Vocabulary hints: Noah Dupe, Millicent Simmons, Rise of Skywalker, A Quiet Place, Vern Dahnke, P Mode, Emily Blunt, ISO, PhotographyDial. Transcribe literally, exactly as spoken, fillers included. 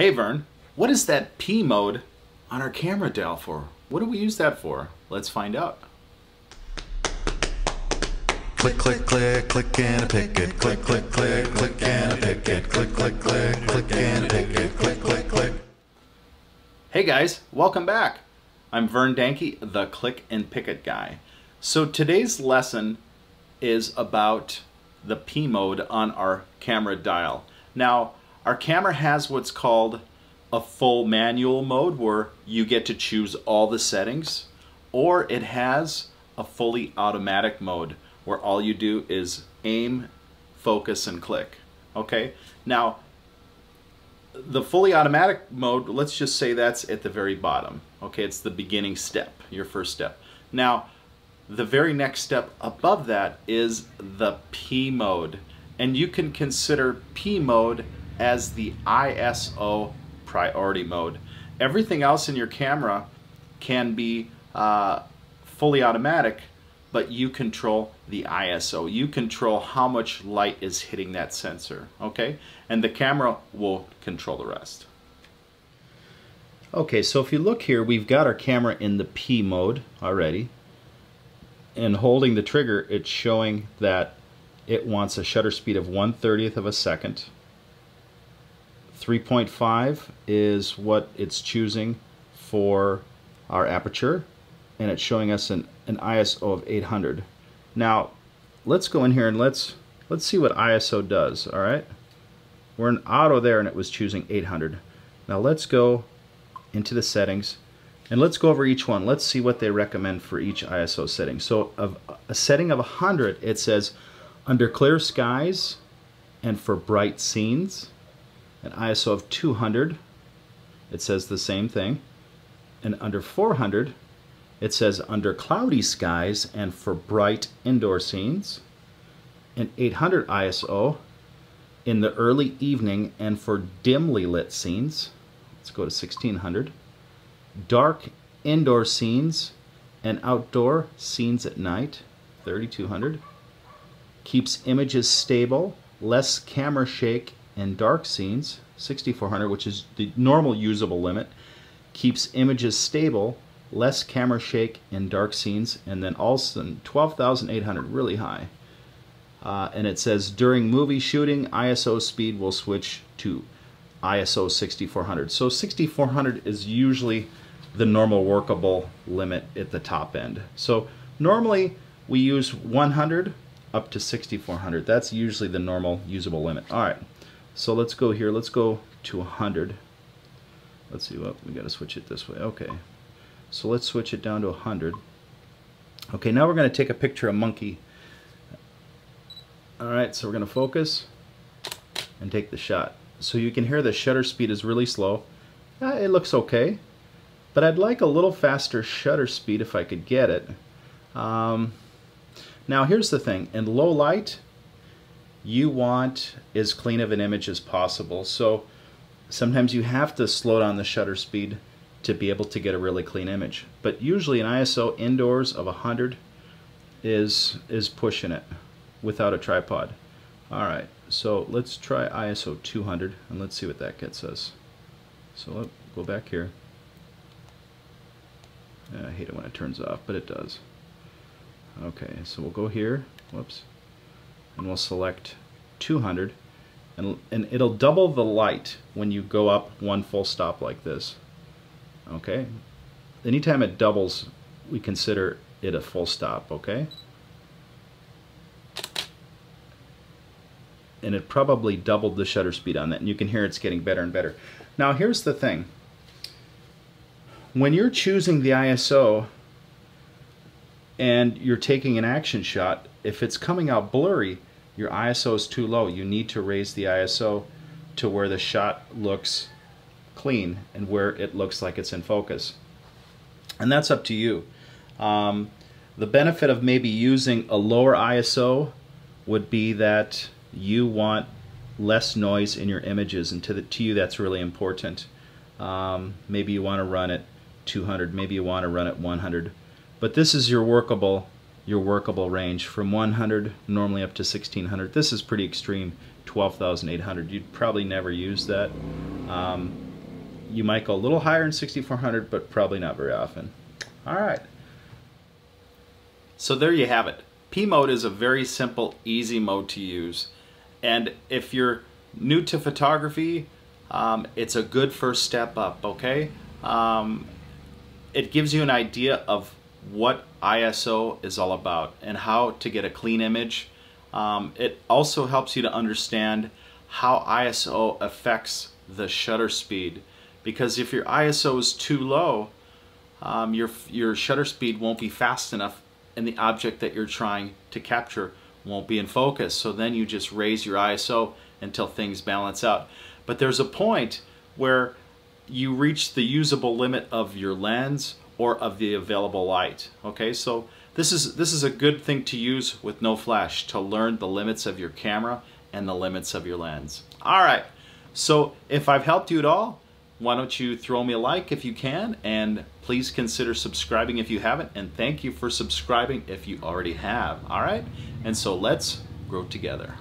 Hey Vern, what is that P mode on our camera dial for? What do we use that for? Let's find out. Click, click, click, click and a picket. Click, click, click, click and a picket. Click, click, click, click and a picket. Click, click, click. Hey guys, welcome back. I'm Vern Dahnke, the Click and Picket guy. So today's lesson is about the P mode on our camera dial. Now, our camera has what's called a full manual mode where you get to choose all the settings, or it has a fully automatic mode where all you do is aim, focus, and click. Okay, now the fully automatic mode, let's just say that's at the very bottom. Okay, it's the beginning step, your first step. Now, the very next step above that is the P mode, and you can consider P mode as the I S O priority mode. Everything else in your camera can be uh, fully automatic, but you control the I S O. You control how much light is hitting that sensor, okay? And the camera will control the rest. Okay, so if you look here, we've got our camera in the P mode already, and holding the trigger, it's showing that it wants a shutter speed of one thirtieth of a second. three point five is what it's choosing for our aperture, and it's showing us an, an I S O of eight hundred. Now, let's go in here and let's let's see what I S O does, all right? We're in auto there and it was choosing eight hundred. Now let's go into the settings and let's go over each one. Let's see what they recommend for each I S O setting. So of a setting of one hundred, it says under clear skies and for bright scenes. An I S O of two hundred, it says the same thing. And under four hundred, it says under cloudy skies and for bright indoor scenes. An eight hundred I S O in the early evening and for dimly lit scenes. Let's go to sixteen hundred. Dark indoor scenes and outdoor scenes at night, thirty-two hundred. Keeps images stable, less camera shake and dark scenes, sixty-four hundred, which is the normal usable limit. Keeps images stable, less camera shake in dark scenes, and then also twelve thousand eight hundred, really high. Uh, and it says during movie shooting, I S O speed will switch to I S O sixty-four hundred. So sixty-four hundred is usually the normal workable limit at the top end. So normally we use one hundred up to sixty-four hundred. That's usually the normal usable limit. All right, so let's go here. Let's go to one hundred. Let's see what, we gotta switch it this way. Okay. So let's switch it down to one hundred. Okay, now we're gonna take a picture of monkey. All right, so we're gonna focus and take the shot. So you can hear the shutter speed is really slow. Uh, it looks okay, but I'd like a little faster shutter speed if I could get it. Um, now here's the thing, in low light, you want as clean of an image as possible. So sometimes you have to slow down the shutter speed to be able to get a really clean image. But usually an I S O indoors of one hundred is, is pushing it without a tripod. All right, so let's try I S O two hundred and let's see what that gets us. So let's go back here. I hate it when it turns off, but it does. Okay, so we'll go here, whoops, and we'll select two hundred and, and it'll double the light when you go up one full stop like this. Okay, anytime it doubles, we consider it a full stop, okay? And it probably doubled the shutter speed on that, and you can hear it's getting better and better. Now here's the thing. When you're choosing the I S O and you're taking an action shot, if it's coming out blurry, your I S O is too low. You need to raise the I S O to where the shot looks clean and where it looks like it's in focus. And that's up to you. Um, the benefit of maybe using a lower I S O would be that you want less noise in your images, and to, the, to you that's really important. Um, maybe you want to run at two hundred, maybe you want to run at one hundred, but this is your workable your workable range from one hundred normally up to sixteen hundred. This is pretty extreme, twelve thousand eight hundred. You'd probably never use that. Um, you might go a little higher in sixty-four hundred, but probably not very often. All right. So there you have it. P mode is a very simple, easy mode to use. And if you're new to photography, um, it's a good first step up, okay? Um, it gives you an idea of what I S O is all about and how to get a clean image. Um, it also helps you to understand how I S O affects the shutter speed, because if your I S O is too low, um, your, your shutter speed won't be fast enough and the object that you're trying to capture won't be in focus. So then you just raise your I S O until things balance out. But there's a point where you reach the usable limit of your lens or of the available light, okay? So this is, this is a good thing to use with no flash, to learn the limits of your camera and the limits of your lens. All right, so if I've helped you at all, why don't you throw me a like if you can, and please consider subscribing if you haven't, and thank you for subscribing if you already have, all right? And so let's grow together.